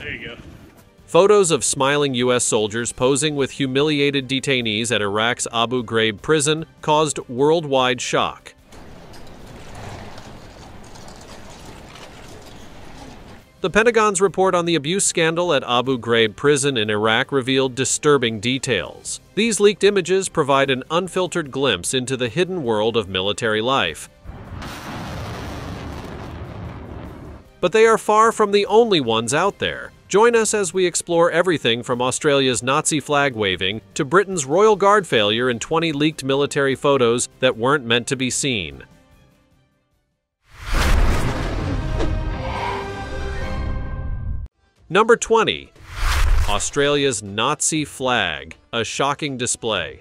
There you go. Photos of smiling U.S. soldiers posing with humiliated detainees at Iraq's Abu Ghraib prison caused worldwide shock. The Pentagon's report on the abuse scandal at Abu Ghraib prison in Iraq revealed disturbing details. These leaked images provide an unfiltered glimpse into the hidden world of military life. But they are far from the only ones out there. Join us as we explore everything from Australia's Nazi flag waving to Britain's Royal Guard failure in 20 leaked military photos that weren't meant to be seen. Number 20. Australia's Nazi flag, a shocking display.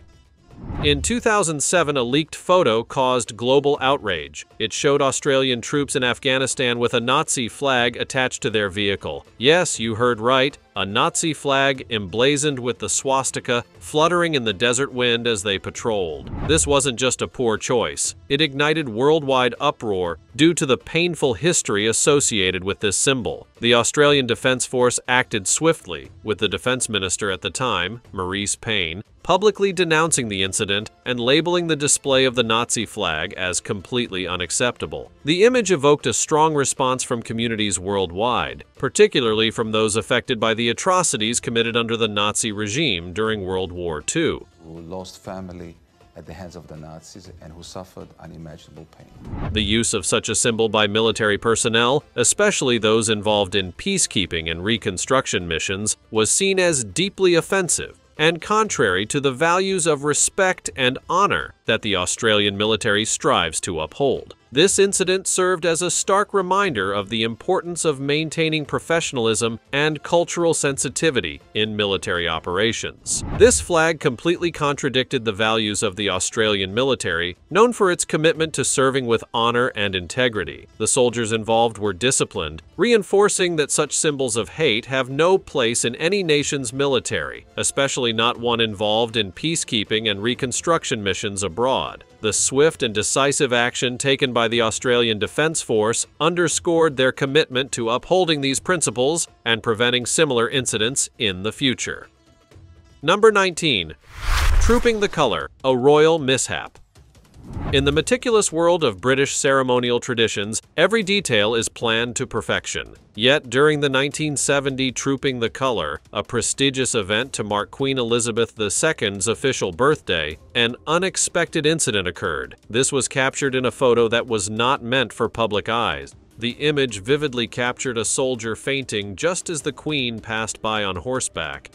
In 2007, a leaked photo caused global outrage. It showed Australian troops in Afghanistan with a Nazi flag attached to their vehicle. Yes, you heard right, a Nazi flag emblazoned with the swastika fluttering in the desert wind as they patrolled. This wasn't just a poor choice. It ignited worldwide uproar due to the painful history associated with this symbol. The Australian Defense Force acted swiftly, with the Defense Minister at the time, Maurice Payne, publicly denouncing the incident and labeling the display of the Nazi flag as completely unacceptable. The image evoked a strong response from communities worldwide, particularly from those affected by the atrocities committed under the Nazi regime during World War II. We lost family at the hands of the Nazis and who suffered unimaginable pain. The use of such a symbol by military personnel, especially those involved in peacekeeping and reconstruction missions, was seen as deeply offensive and contrary to the values of respect and honor that the Australian military strives to uphold. This incident served as a stark reminder of the importance of maintaining professionalism and cultural sensitivity in military operations. This flag completely contradicted the values of the Australian military, known for its commitment to serving with honor and integrity. The soldiers involved were disciplined, reinforcing that such symbols of hate have no place in any nation's military, especially not one involved in peacekeeping and reconstruction missions abroad. The swift and decisive action taken by the Australian Defence Force underscored their commitment to upholding these principles and preventing similar incidents in the future. Number 19. Trooping the Colour, a royal mishap. In the meticulous world of British ceremonial traditions, every detail is planned to perfection. Yet, during the 1970 Trooping the Colour, a prestigious event to mark Queen Elizabeth II's official birthday, an unexpected incident occurred. This was captured in a photo that was not meant for public eyes. The image vividly captured a soldier fainting just as the Queen passed by on horseback.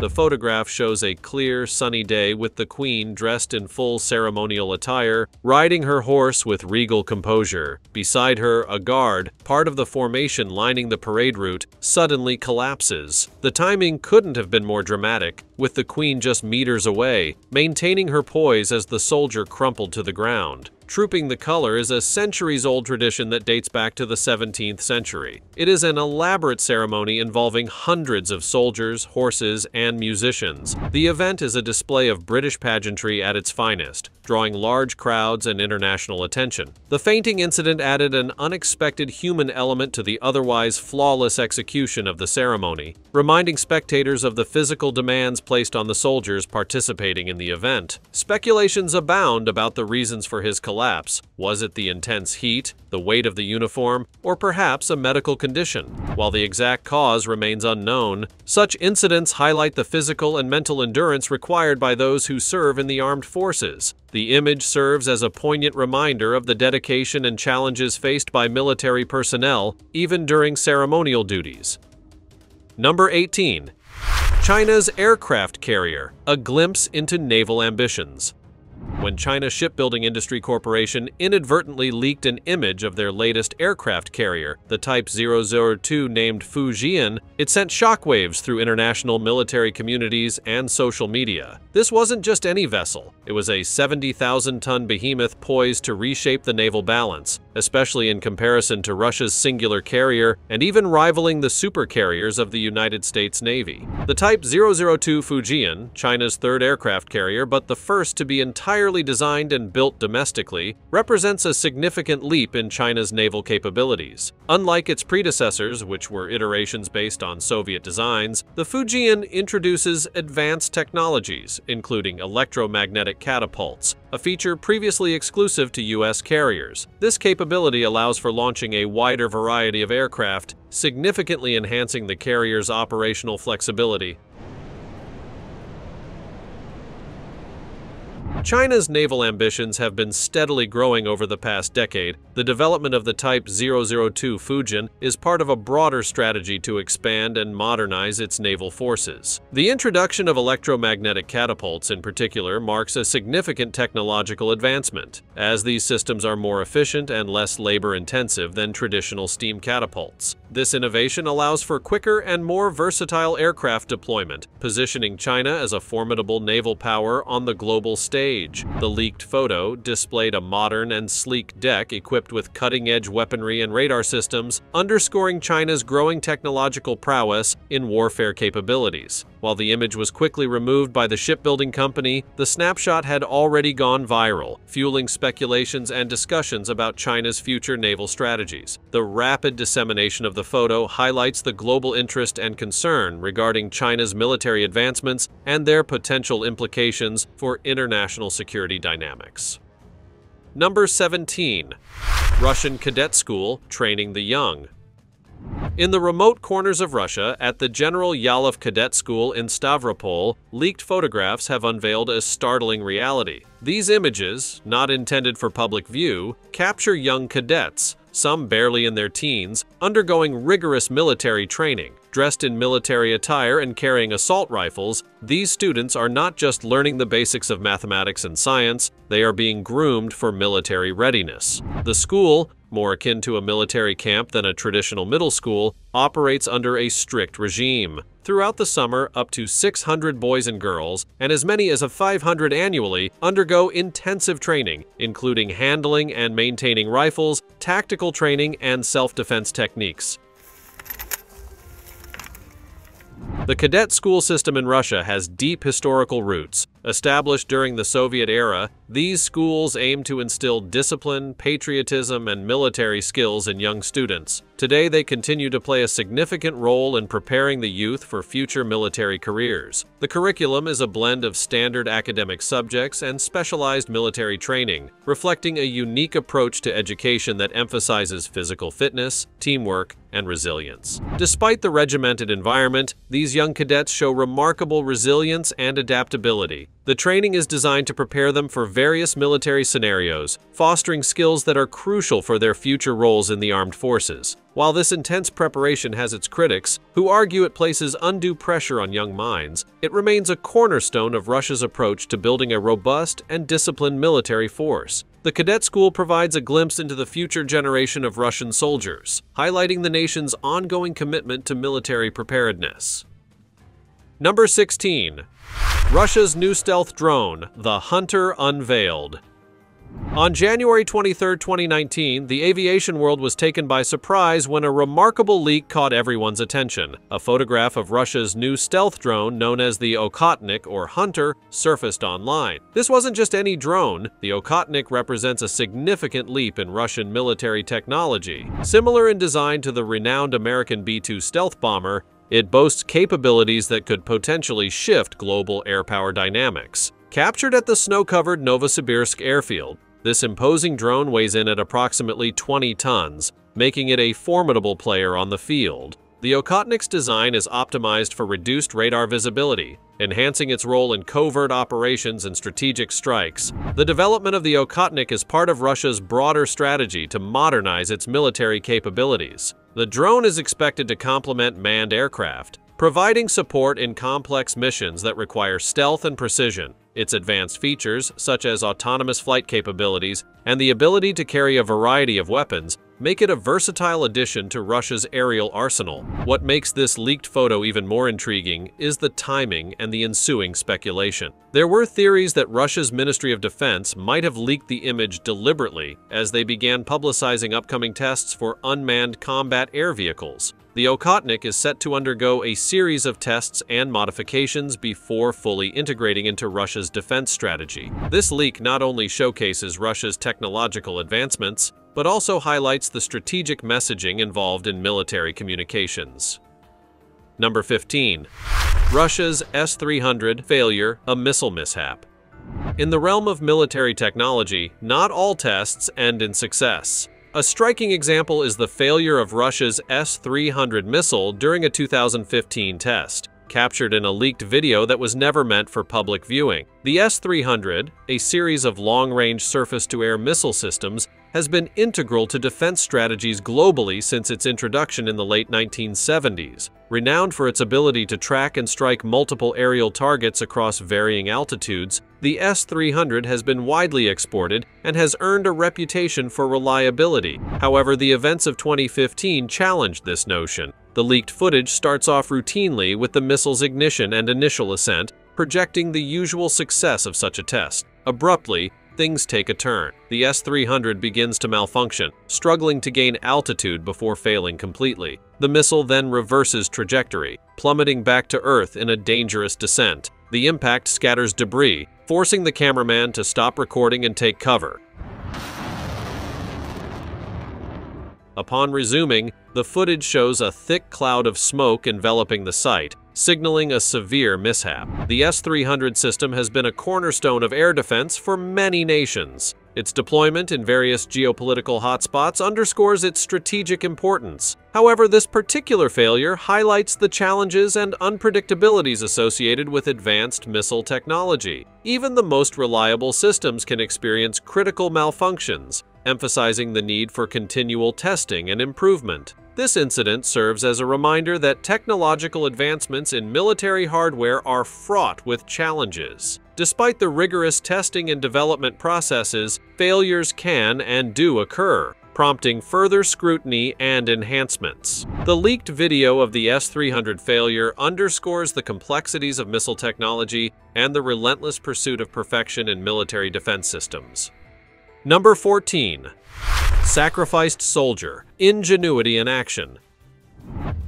The photograph shows a clear, sunny day with the Queen dressed in full ceremonial attire, riding her horse with regal composure. Beside her, a guard, part of the formation lining the parade route, suddenly collapses. The timing couldn't have been more dramatic, with the Queen just meters away, maintaining her poise as the soldier crumpled to the ground. Trooping the Colour is a centuries-old tradition that dates back to the 17th century. It is an elaborate ceremony involving hundreds of soldiers, horses, and musicians. The event is a display of British pageantry at its finest, drawing large crowds and international attention. The fainting incident added an unexpected human element to the otherwise flawless execution of the ceremony, reminding spectators of the physical demands placed on the soldiers participating in the event. Speculations abound about the reasons for his collapse. Was it the intense heat, the weight of the uniform, or perhaps a medical condition? While the exact cause remains unknown, such incidents highlight the physical and mental endurance required by those who serve in the armed forces. The image serves as a poignant reminder of the dedication and challenges faced by military personnel, even during ceremonial duties. Number 18. China's aircraft carrier, a glimpse into naval ambitions. When China Shipbuilding Industry Corporation inadvertently leaked an image of their latest aircraft carrier, the Type 002 named Fujian, it sent shockwaves through international military communities and social media. This wasn't just any vessel. It was a 70,000-ton behemoth poised to reshape the naval balance. especially in comparison to Russia's singular carrier and even rivaling the supercarriers of the United States Navy. The Type 002 Fujian, China's third aircraft carrier but the first to be entirely designed and built domestically, represents a significant leap in China's naval capabilities. Unlike its predecessors, which were iterations based on Soviet designs, the Fujian introduces advanced technologies, including electromagnetic catapults, a feature previously exclusive to U.S. carriers. This capability allows for launching a wider variety of aircraft, significantly enhancing the carrier's operational flexibility. China's naval ambitions have been steadily growing over the past decade. The development of the Type 002 Fujian is part of a broader strategy to expand and modernize its naval forces. The introduction of electromagnetic catapults in particular marks a significant technological advancement, as these systems are more efficient and less labor-intensive than traditional steam catapults. This innovation allows for quicker and more versatile aircraft deployment, positioning China as a formidable naval power on the global stage. The leaked photo displayed a modern and sleek deck equipped with cutting-edge weaponry and radar systems, underscoring China's growing technological prowess in warfare capabilities. While the image was quickly removed by the shipbuilding company, the snapshot had already gone viral, fueling speculations and discussions about China's future naval strategies. The rapid dissemination of the photo highlights the global interest and concern regarding China's military advancements and their potential implications for international security dynamics. Number 17. Russian Cadet School training the young. In the remote corners of Russia, at the General Yalov Cadet School in Stavropol, leaked photographs have unveiled a startling reality. These images, not intended for public view, capture young cadets, some barely in their teens, undergoing rigorous military training. Dressed in military attire and carrying assault rifles, these students are not just learning the basics of mathematics and science, they are being groomed for military readiness. The school, more akin to a military camp than a traditional middle school, operates under a strict regime. Throughout the summer, up to 600 boys and girls, and as many as 500 annually, undergo intensive training, including handling and maintaining rifles, tactical training, and self-defense techniques. The cadet school system in Russia has deep historical roots. Established during the Soviet era, these schools aim to instill discipline, patriotism, and military skills in young students. Today, they continue to play a significant role in preparing the youth for future military careers. The curriculum is a blend of standard academic subjects and specialized military training, reflecting a unique approach to education that emphasizes physical fitness, teamwork, and resilience. Despite the regimented environment, these young cadets show remarkable resilience and adaptability. The training is designed to prepare them for various military scenarios, fostering skills that are crucial for their future roles in the armed forces. While this intense preparation has its critics, who argue it places undue pressure on young minds, it remains a cornerstone of Russia's approach to building a robust and disciplined military force. The cadet school provides a glimpse into the future generation of Russian soldiers, highlighting the nation's ongoing commitment to military preparedness. Number 16. Russia's new stealth drone, the Hunter, unveiled. On January 23, 2019, the aviation world was taken by surprise when a remarkable leak caught everyone's attention. A photograph of Russia's new stealth drone known as the Okhotnik or Hunter surfaced online. This wasn't just any drone. The Okhotnik represents a significant leap in Russian military technology. Similar in design to the renowned American B-2 stealth bomber, it boasts capabilities that could potentially shift global air power dynamics. Captured at the snow-covered Novosibirsk airfield, this imposing drone weighs in at approximately 20 tons, making it a formidable player on the field. The Okhotnik's design is optimized for reduced radar visibility, enhancing its role in covert operations and strategic strikes. The development of the Okhotnik is part of Russia's broader strategy to modernize its military capabilities. The drone is expected to complement manned aircraft, providing support in complex missions that require stealth and precision. Its advanced features, such as autonomous flight capabilities and the ability to carry a variety of weapons, make it a versatile addition to Russia's aerial arsenal. What makes this leaked photo even more intriguing is the timing and the ensuing speculation. There were theories that Russia's Ministry of Defense might have leaked the image deliberately as they began publicizing upcoming tests for unmanned combat air vehicles. The Okhotnik is set to undergo a series of tests and modifications before fully integrating into Russia's defense strategy. This leak not only showcases Russia's technological advancements, but also highlights the strategic messaging involved in military communications. Number 15. Russia's S-300 failure, a missile mishap. In the realm of military technology, not all tests end in success. A striking example is the failure of Russia's S-300 missile during a 2015 test, captured in a leaked video that was never meant for public viewing. The S-300, a series of long-range surface-to-air missile systems, has been integral to defense strategies globally since its introduction in the late 1970s, renowned for its ability to track and strike multiple aerial targets across varying altitudes. The S-300 has been widely exported and has earned a reputation for reliability. However, the events of 2015 challenged this notion. The leaked footage starts off routinely with the missile's ignition and initial ascent, projecting the usual success of such a test. Abruptly, things take a turn. The S-300 begins to malfunction, struggling to gain altitude before failing completely. The missile then reverses trajectory, plummeting back to Earth in a dangerous descent. The impact scatters debris, forcing the cameraman to stop recording and take cover. Upon resuming, the footage shows a thick cloud of smoke enveloping the site, signaling a severe mishap. The S-300 system has been a cornerstone of air defense for many nations. Its deployment in various geopolitical hotspots underscores its strategic importance. However, this particular failure highlights the challenges and unpredictabilities associated with advanced missile technology. Even the most reliable systems can experience critical malfunctions, emphasizing the need for continual testing and improvement. This incident serves as a reminder that technological advancements in military hardware are fraught with challenges. Despite the rigorous testing and development processes, failures can and do occur, prompting further scrutiny and enhancements. The leaked video of the S-300 failure underscores the complexities of missile technology and the relentless pursuit of perfection in military defense systems. Number 14. Sacrificed soldier, ingenuity in action.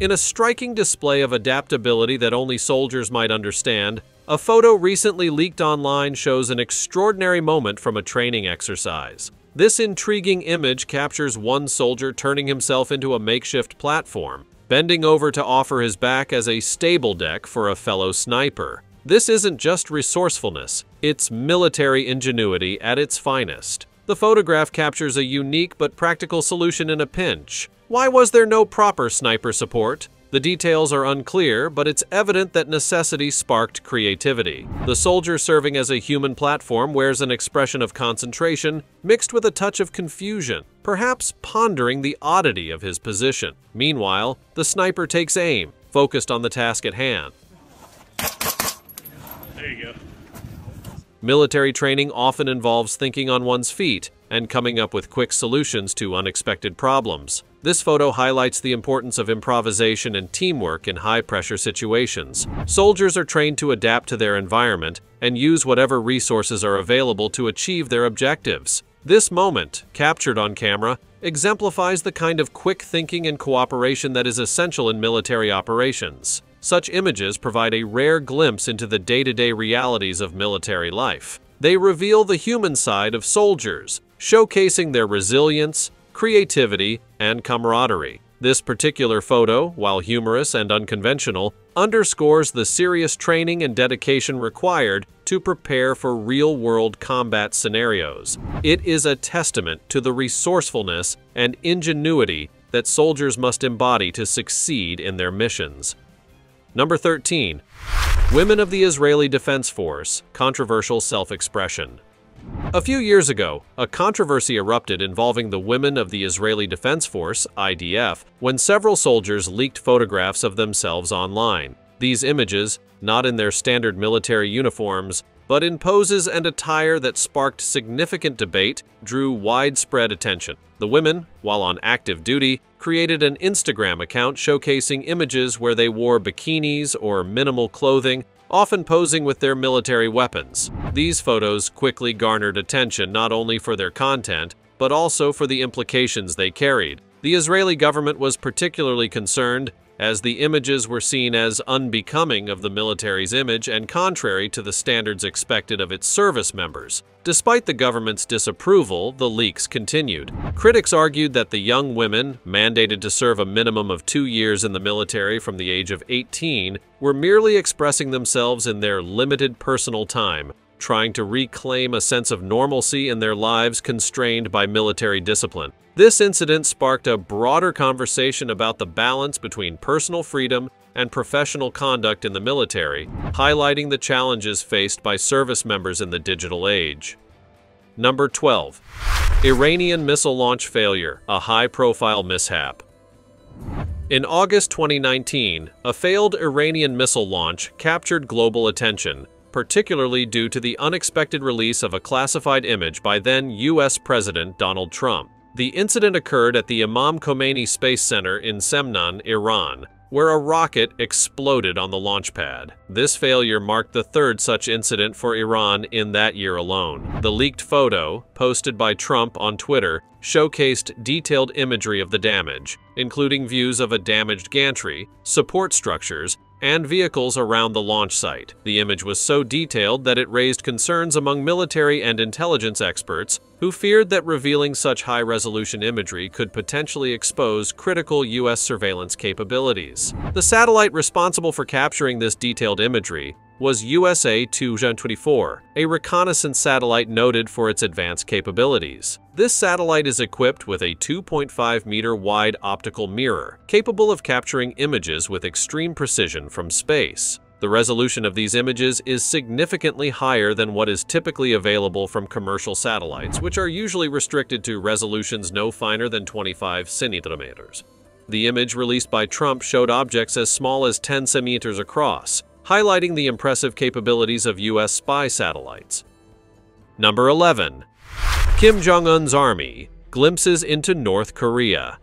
In a striking display of adaptability that only soldiers might understand, a photo recently leaked online shows an extraordinary moment from a training exercise. This intriguing image captures one soldier turning himself into a makeshift platform, bending over to offer his back as a stable deck for a fellow sniper. This isn't just resourcefulness, it's military ingenuity at its finest. The photograph captures a unique but practical solution in a pinch. Why was there no proper sniper support? The details are unclear, but it's evident that necessity sparked creativity. The soldier serving as a human platform wears an expression of concentration mixed with a touch of confusion, perhaps pondering the oddity of his position. Meanwhile, the sniper takes aim, focused on the task at hand. There you go. Military training often involves thinking on one's feet and coming up with quick solutions to unexpected problems. This photo highlights the importance of improvisation and teamwork in high-pressure situations. Soldiers are trained to adapt to their environment and use whatever resources are available to achieve their objectives. This moment, captured on camera, exemplifies the kind of quick thinking and cooperation that is essential in military operations. Such images provide a rare glimpse into the day-to-day realities of military life. They reveal the human side of soldiers, showcasing their resilience, creativity, and camaraderie. This particular photo, while humorous and unconventional, underscores the serious training and dedication required to prepare for real-world combat scenarios. It is a testament to the resourcefulness and ingenuity that soldiers must embody to succeed in their missions. Number 13. Women of the Israeli Defense Force, controversial self-expression. A few years ago, a controversy erupted involving the women of the Israeli Defense Force, IDF, when several soldiers leaked photographs of themselves online. These images, not in their standard military uniforms, but in poses and attire that sparked significant debate, drew widespread attention. The women, while on active duty, created an Instagram account showcasing images where they wore bikinis or minimal clothing, often posing with their military weapons. These photos quickly garnered attention not only for their content, but also for the implications they carried. The Israeli government was particularly concerned, as the images were seen as unbecoming of the military's image and contrary to the standards expected of its service members. Despite the government's disapproval, the leaks continued. Critics argued that the young women, mandated to serve a minimum of 2 years in the military from the age of 18, were merely expressing themselves in their limited personal time, trying to reclaim a sense of normalcy in their lives constrained by military discipline. This incident sparked a broader conversation about the balance between personal freedom and professional conduct in the military, highlighting the challenges faced by service members in the digital age. Number 12. Iranian missile launch failure, a high-profile mishap. In August 2019, a failed Iranian missile launch captured global attention, particularly due to the unexpected release of a classified image by then US President Donald Trump. The incident occurred at the Imam Khomeini Space Center in Semnan, Iran, where a rocket exploded on the launch pad. This failure marked the third such incident for Iran in that year alone. The leaked photo, posted by Trump on Twitter, showcased detailed imagery of the damage, including views of a damaged gantry, support structures, and vehicles around the launch site. The image was so detailed that it raised concerns among military and intelligence experts who feared that revealing such high-resolution imagery could potentially expose critical U.S. surveillance capabilities. The satellite responsible for capturing this detailed imagery was USA-224, a reconnaissance satellite noted for its advanced capabilities. This satellite is equipped with a 2.5-meter-wide optical mirror, capable of capturing images with extreme precision from space. The resolution of these images is significantly higher than what is typically available from commercial satellites, which are usually restricted to resolutions no finer than 25 centimeters. The image released by Trump showed objects as small as 10 centimeters across, highlighting the impressive capabilities of U.S. spy satellites. Number 11. Kim Jong-un's army glimpses into North Korea.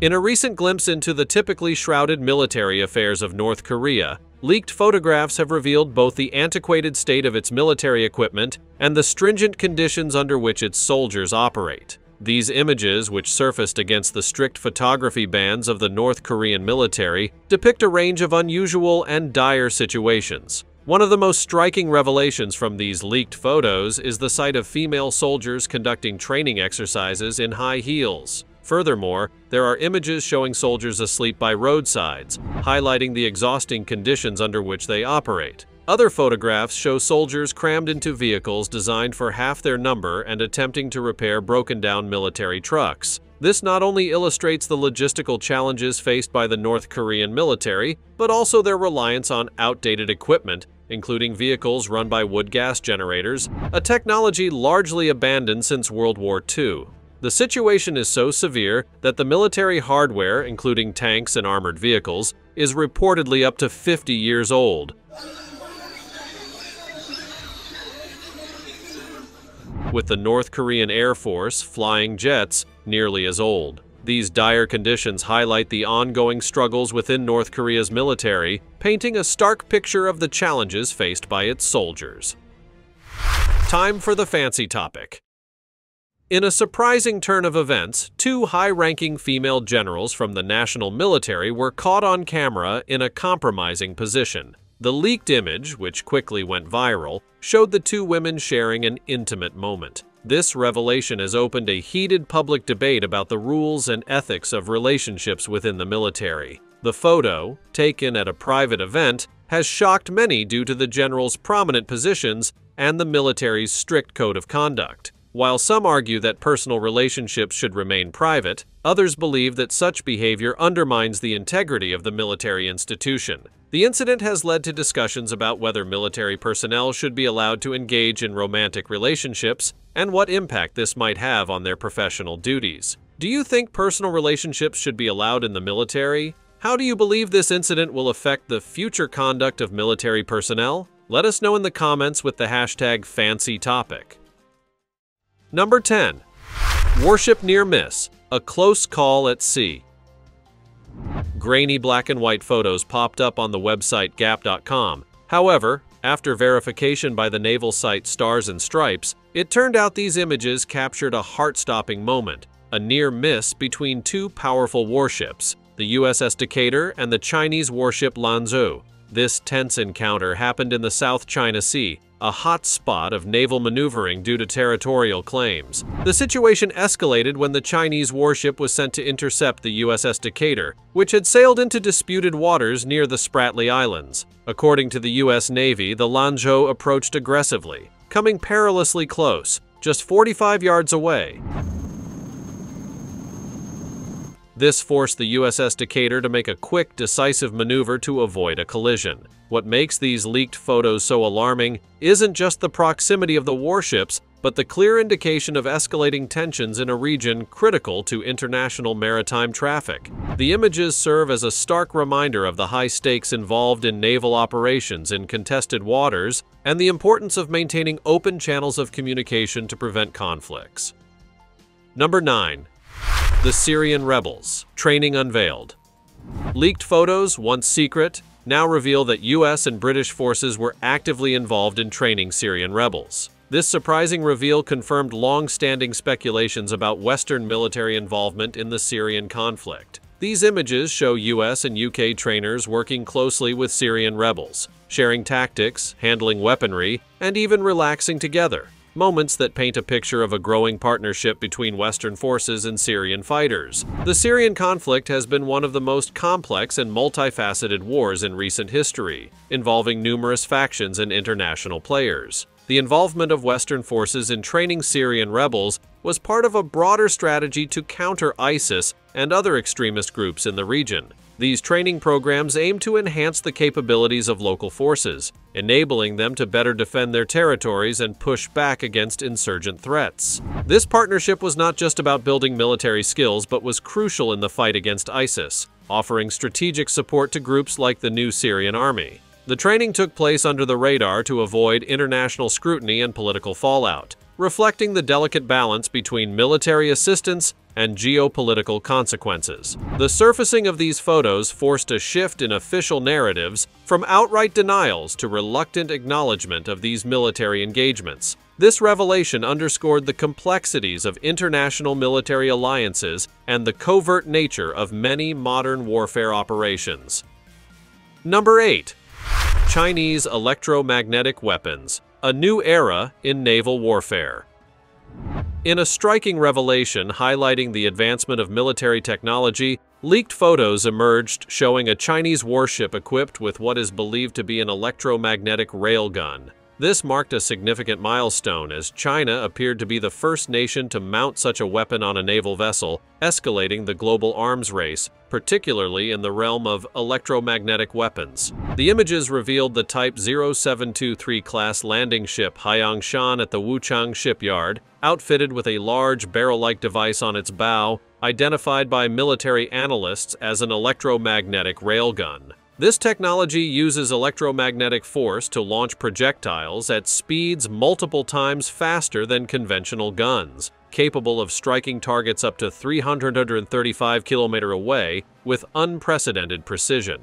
In a recent glimpse into the typically shrouded military affairs of North Korea, leaked photographs have revealed both the antiquated state of its military equipment and the stringent conditions under which its soldiers operate. These images, which surfaced against the strict photography bans of the North Korean military, depict a range of unusual and dire situations. One of the most striking revelations from these leaked photos is the sight of female soldiers conducting training exercises in high heels. Furthermore, there are images showing soldiers asleep by roadsides, highlighting the exhausting conditions under which they operate. Other photographs show soldiers crammed into vehicles designed for half their number and attempting to repair broken-down military trucks. This not only illustrates the logistical challenges faced by the North Korean military, but also their reliance on outdated equipment, including vehicles run by wood gas generators, a technology largely abandoned since World War II. The situation is so severe that the military hardware, including tanks and armored vehicles, is reportedly up to 50 years old. With the North Korean Air Force flying jets nearly as old. These dire conditions highlight the ongoing struggles within North Korea's military, painting a stark picture of the challenges faced by its soldiers. Time for the fancy topic. In a surprising turn of events, two high-ranking female generals from the national military were caught on camera in a compromising position. The leaked image, which quickly went viral, showed the two women sharing an intimate moment. This revelation has opened a heated public debate about the rules and ethics of relationships within the military. The photo, taken at a private event, has shocked many due to the general's prominent positions and the military's strict code of conduct. While some argue that personal relationships should remain private, others believe that such behavior undermines the integrity of the military institution. The incident has led to discussions about whether military personnel should be allowed to engage in romantic relationships and what impact this might have on their professional duties. Do you think personal relationships should be allowed in the military? How do you believe this incident will affect the future conduct of military personnel? Let us know in the comments with the hashtag fancy topic. Number 10. Warship near miss, a close call at sea. Grainy black and white photos popped up on the website gap.com. However, after verification by the naval site Stars and Stripes, it turned out these images captured a heart-stopping moment, a near miss between two powerful warships, the USS Decatur and the Chinese warship Lanzhou. This tense encounter happened in the South China Sea, a hot spot of naval maneuvering due to territorial claims. The situation escalated when the Chinese warship was sent to intercept the USS Decatur, which had sailed into disputed waters near the Spratly Islands. According to the US Navy, the Lanzhou approached aggressively, coming perilously close, just 45 yards away. This forced the USS Decatur to make a quick, decisive maneuver to avoid a collision. What makes these leaked photos so alarming isn't just the proximity of the warships, but the clear indication of escalating tensions in a region critical to international maritime traffic. The images serve as a stark reminder of the high stakes involved in naval operations in contested waters and the importance of maintaining open channels of communication to prevent conflicts. Number 9. The Syrian rebels, training unveiled. Leaked photos, once secret, now reveal that US and British forces were actively involved in training Syrian rebels. This surprising reveal confirmed long-standing speculations about Western military involvement in the Syrian conflict. These images show US and UK trainers working closely with Syrian rebels, sharing tactics, handling weaponry, and even relaxing together. Moments that paint a picture of a growing partnership between Western forces and Syrian fighters. The Syrian conflict has been one of the most complex and multifaceted wars in recent history, involving numerous factions and international players. The involvement of Western forces in training Syrian rebels was part of a broader strategy to counter ISIS and other extremist groups in the region. These training programs aim to enhance the capabilities of local forces, enabling them to better defend their territories and push back against insurgent threats. This partnership was not just about building military skills, but was crucial in the fight against ISIS, offering strategic support to groups like the New Syrian Army. The training took place under the radar to avoid international scrutiny and political fallout, reflecting the delicate balance between military assistance and geopolitical consequences. The surfacing of these photos forced a shift in official narratives from outright denials to reluctant acknowledgement of these military engagements. This revelation underscored the complexities of international military alliances and the covert nature of many modern warfare operations. Number 8. Chinese electromagnetic weapons, a new era in naval warfare. In a striking revelation highlighting the advancement of military technology, leaked photos emerged showing a Chinese warship equipped with what is believed to be an electromagnetic railgun. This marked a significant milestone as China appeared to be the first nation to mount such a weapon on a naval vessel, escalating the global arms race, particularly in the realm of electromagnetic weapons. The images revealed the Type 0723-class landing ship Haiyangshan at the Wuchang shipyard, outfitted with a large barrel-like device on its bow, identified by military analysts as an electromagnetic railgun. This technology uses electromagnetic force to launch projectiles at speeds multiple times faster than conventional guns, capable of striking targets up to 335 km away with unprecedented precision.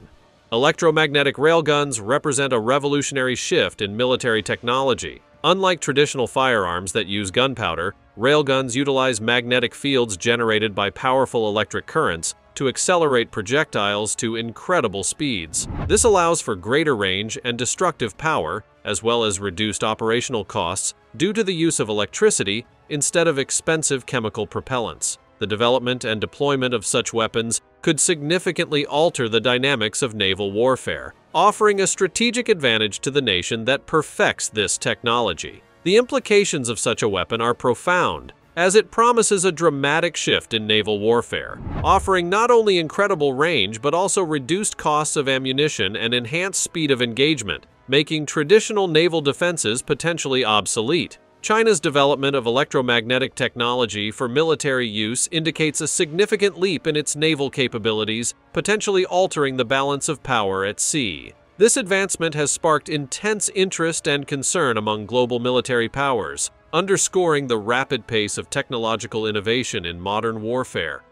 Electromagnetic railguns represent a revolutionary shift in military technology. Unlike traditional firearms that use gunpowder, railguns utilize magnetic fields generated by powerful electric currents to accelerate projectiles to incredible speeds. This allows for greater range and destructive power, as well as reduced operational costs due to the use of electricity instead of expensive chemical propellants. The development and deployment of such weapons could significantly alter the dynamics of naval warfare, offering a strategic advantage to the nation that perfects this technology. The implications of such a weapon are profound, as it promises a dramatic shift in naval warfare, offering not only incredible range but also reduced costs of ammunition and enhanced speed of engagement, making traditional naval defenses potentially obsolete. China's development of electromagnetic technology for military use indicates a significant leap in its naval capabilities, potentially altering the balance of power at sea. This advancement has sparked intense interest and concern among global military powers, underscoring the rapid pace of technological innovation in modern warfare.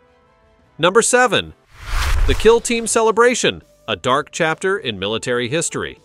Number 7. The Kill Team Celebration, a dark chapter in military history.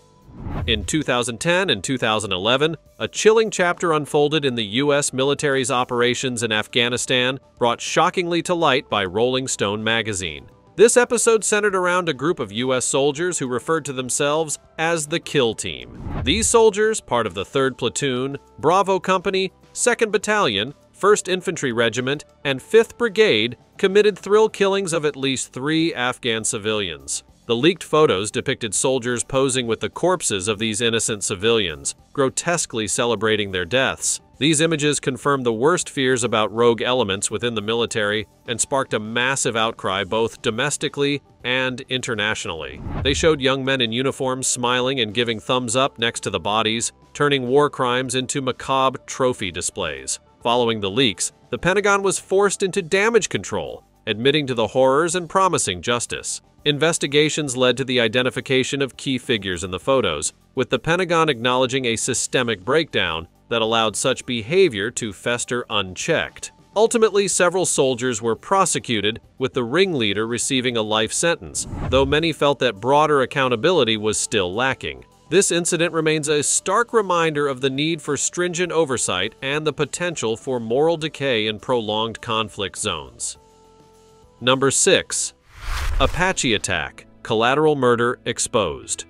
In 2010 and 2011, a chilling chapter unfolded in the U.S. military's operations in Afghanistan, brought shockingly to light by Rolling Stone magazine. This episode centered around a group of U.S. soldiers who referred to themselves as the Kill Team. These soldiers, part of the 3rd Platoon, Bravo Company, 2nd Battalion, 1st Infantry Regiment, and 5th Brigade, committed thrill killings of at least 3 Afghan civilians. The leaked photos depicted soldiers posing with the corpses of these innocent civilians, grotesquely celebrating their deaths. These images confirmed the worst fears about rogue elements within the military and sparked a massive outcry both domestically and internationally. They showed young men in uniforms smiling and giving thumbs up next to the bodies, turning war crimes into macabre trophy displays. Following the leaks, the Pentagon was forced into damage control, admitting to the horrors and promising justice. Investigations led to the identification of key figures in the photos, with the Pentagon acknowledging a systemic breakdown that allowed such behavior to fester unchecked. Ultimately, several soldiers were prosecuted, with the ringleader receiving a life sentence, though many felt that broader accountability was still lacking. This incident remains a stark reminder of the need for stringent oversight and the potential for moral decay in prolonged conflict zones. Number 6. Apache Attack, Collateral Murder Exposed.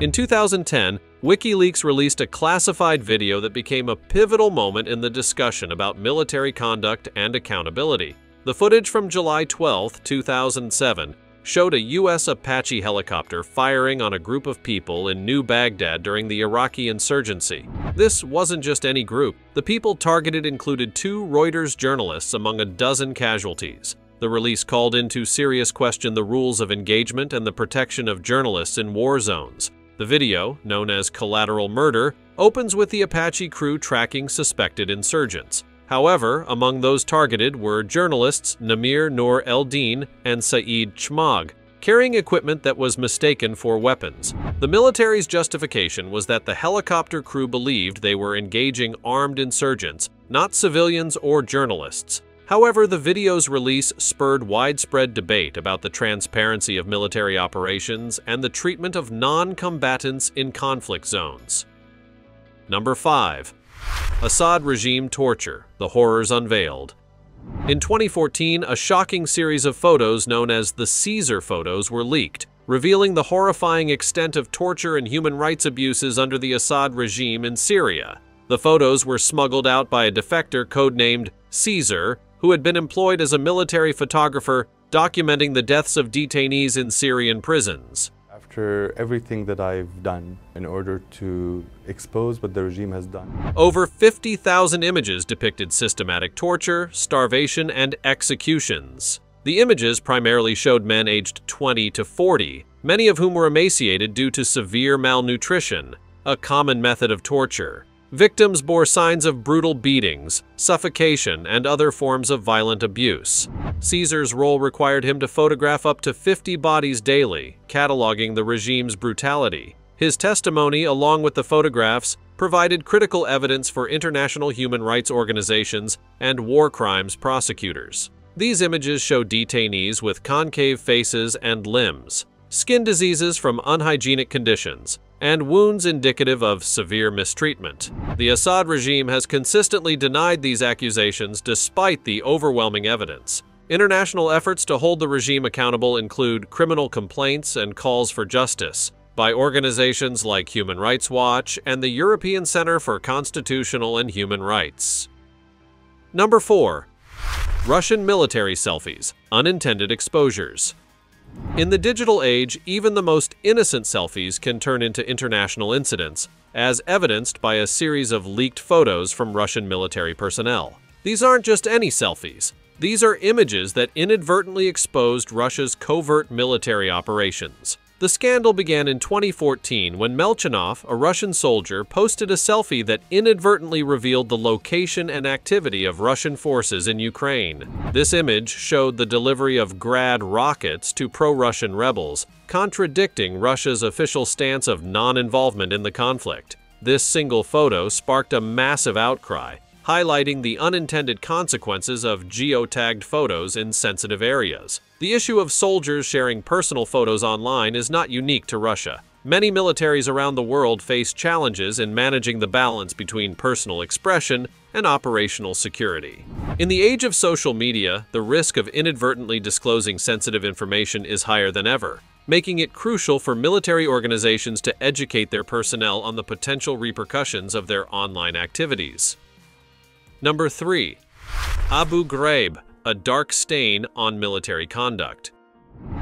In 2010, WikiLeaks released a classified video that became a pivotal moment in the discussion about military conduct and accountability. The footage from July 12, 2007, showed a U.S. Apache helicopter firing on a group of people in New Baghdad during the Iraqi insurgency. This wasn't just any group. The people targeted included 2 Reuters journalists among a dozen casualties. The release called into serious question the rules of engagement and the protection of journalists in war zones. The video, known as Collateral Murder, opens with the Apache crew tracking suspected insurgents. However, among those targeted were journalists Namir Noor Eldin and Saeed Chmog, carrying equipment that was mistaken for weapons. The military's justification was that the helicopter crew believed they were engaging armed insurgents, not civilians or journalists. However, the video's release spurred widespread debate about the transparency of military operations and the treatment of non-combatants in conflict zones. Number 5. Assad regime torture, the horrors unveiled. In 2014, a shocking series of photos known as the Caesar photos were leaked, revealing the horrifying extent of torture and human rights abuses under the Assad regime in Syria. The photos were smuggled out by a defector codenamed Caesar, who had been employed as a military photographer documenting the deaths of detainees in Syrian prisons. After everything that I've done in order to expose what the regime has done. Over 50,000 images depicted systematic torture, starvation, and executions. The images primarily showed men aged 20 to 40, many of whom were emaciated due to severe malnutrition, a common method of torture. Victims bore signs of brutal beatings, suffocation, and other forms of violent abuse. Caesar's role required him to photograph up to 50 bodies daily, cataloging the regime's brutality. His testimony, along with the photographs, provided critical evidence for international human rights organizations and war crimes prosecutors. These images show detainees with concave faces and limbs, skin diseases from unhygienic conditions, and wounds indicative of severe mistreatment. The Assad regime has consistently denied these accusations despite the overwhelming evidence. International efforts to hold the regime accountable include criminal complaints and calls for justice by organizations like Human Rights Watch and the European Center for Constitutional and Human Rights. Number 4. Russian military selfies, unintended exposures. In the digital age, even the most innocent selfies can turn into international incidents, as evidenced by a series of leaked photos from Russian military personnel. These aren't just any selfies. These are images that inadvertently exposed Russia's covert military operations. The scandal began in 2014 when Melchanov, a Russian soldier, posted a selfie that inadvertently revealed the location and activity of Russian forces in Ukraine. This image showed the delivery of Grad rockets to pro-Russian rebels, contradicting Russia's official stance of non-involvement in the conflict. This single photo sparked a massive outcry, highlighting the unintended consequences of geo-tagged photos in sensitive areas. The issue of soldiers sharing personal photos online is not unique to Russia. Many militaries around the world face challenges in managing the balance between personal expression and operational security. In the age of social media, the risk of inadvertently disclosing sensitive information is higher than ever, making it crucial for military organizations to educate their personnel on the potential repercussions of their online activities. Number 3. Abu Ghraib, a dark stain on military conduct.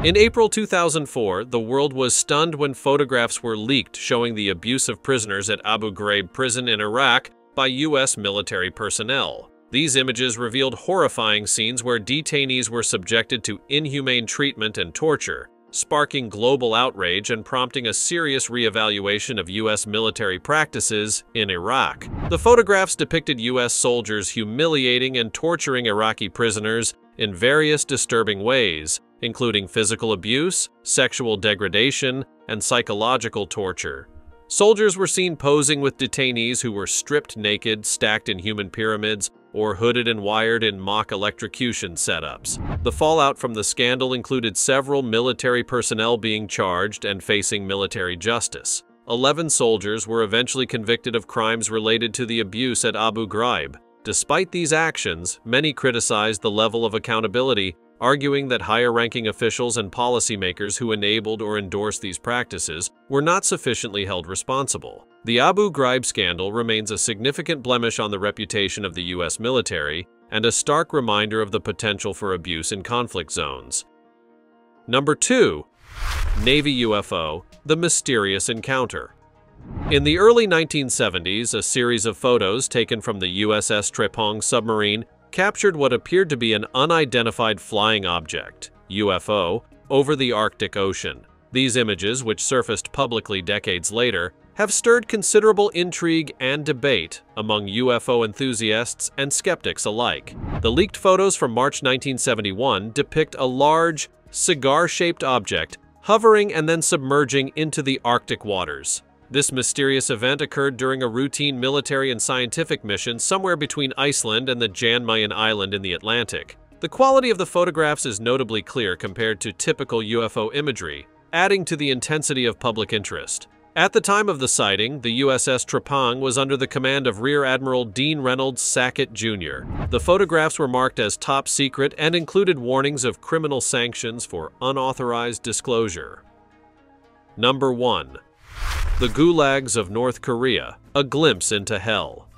In April 2004, the world was stunned when photographs were leaked showing the abuse of prisoners at Abu Ghraib prison in Iraq by U.S. military personnel. These images revealed horrifying scenes where detainees were subjected to inhumane treatment and torture, sparking global outrage and prompting a serious reevaluation of U.S. military practices in Iraq. The photographs depicted U.S. soldiers humiliating and torturing Iraqi prisoners in various disturbing ways, including physical abuse, sexual degradation, and psychological torture. Soldiers were seen posing with detainees who were stripped naked, stacked in human pyramids, or hooded and wired in mock electrocution setups. The fallout from the scandal included several military personnel being charged and facing military justice. 11 soldiers were eventually convicted of crimes related to the abuse at Abu Ghraib. Despite these actions, many criticized the level of accountability, arguing that higher-ranking officials and policymakers who enabled or endorsed these practices were not sufficiently held responsible. The Abu Ghraib scandal remains a significant blemish on the reputation of the U.S. military and a stark reminder of the potential for abuse in conflict zones. Number 2. Navy UFO, the mysterious encounter. In the early 1970s, a series of photos taken from the USS Trepong submarine captured what appeared to be an unidentified flying object, UFO, over the Arctic Ocean. These images, which surfaced publicly decades later, have stirred considerable intrigue and debate among UFO enthusiasts and skeptics alike. The leaked photos from March 1971 depict a large, cigar-shaped object hovering and then submerging into the Arctic waters. This mysterious event occurred during a routine military and scientific mission somewhere between Iceland and the Jan Mayen Island in the Atlantic. The quality of the photographs is notably clear compared to typical UFO imagery, adding to the intensity of public interest. At the time of the sighting, the USS Trepong was under the command of Rear Admiral Dean Reynolds Sackett, Jr. The photographs were marked as top secret and included warnings of criminal sanctions for unauthorized disclosure. Number 1. The Gulags of North Korea, a glimpse into hell.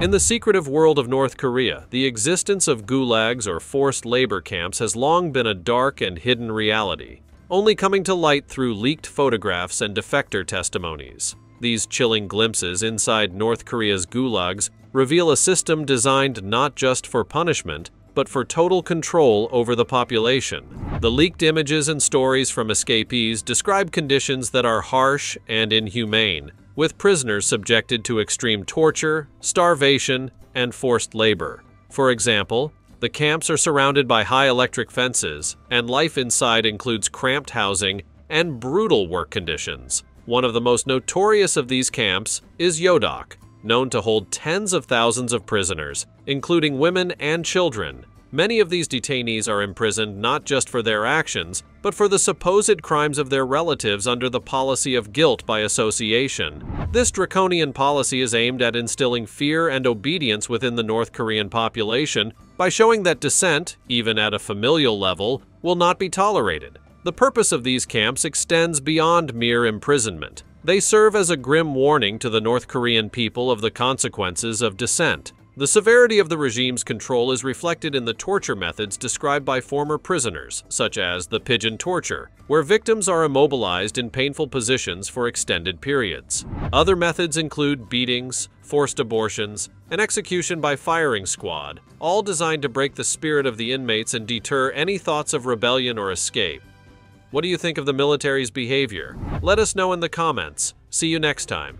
In the secretive world of North Korea, the existence of gulags or forced labor camps has long been a dark and hidden reality, only coming to light through leaked photographs and defector testimonies. These chilling glimpses inside North Korea's gulags reveal a system designed not just for punishment, but for total control over the population. The leaked images and stories from escapees describe conditions that are harsh and inhumane, with prisoners subjected to extreme torture, starvation, and forced labor. For example, the camps are surrounded by high electric fences, and life inside includes cramped housing and brutal work conditions. One of the most notorious of these camps is Yodok, known to hold tens of thousands of prisoners, including women and children. Many of these detainees are imprisoned not just for their actions, but for the supposed crimes of their relatives under the policy of guilt by association. This draconian policy is aimed at instilling fear and obedience within the North Korean population by showing that dissent, even at a familial level, will not be tolerated. The purpose of these camps extends beyond mere imprisonment. They serve as a grim warning to the North Korean people of the consequences of dissent. The severity of the regime's control is reflected in the torture methods described by former prisoners, such as the pigeon torture, where victims are immobilized in painful positions for extended periods. Other methods include beatings, forced abortions, and execution by firing squad, all designed to break the spirit of the inmates and deter any thoughts of rebellion or escape. What do you think of the military's behavior? Let us know in the comments. See you next time.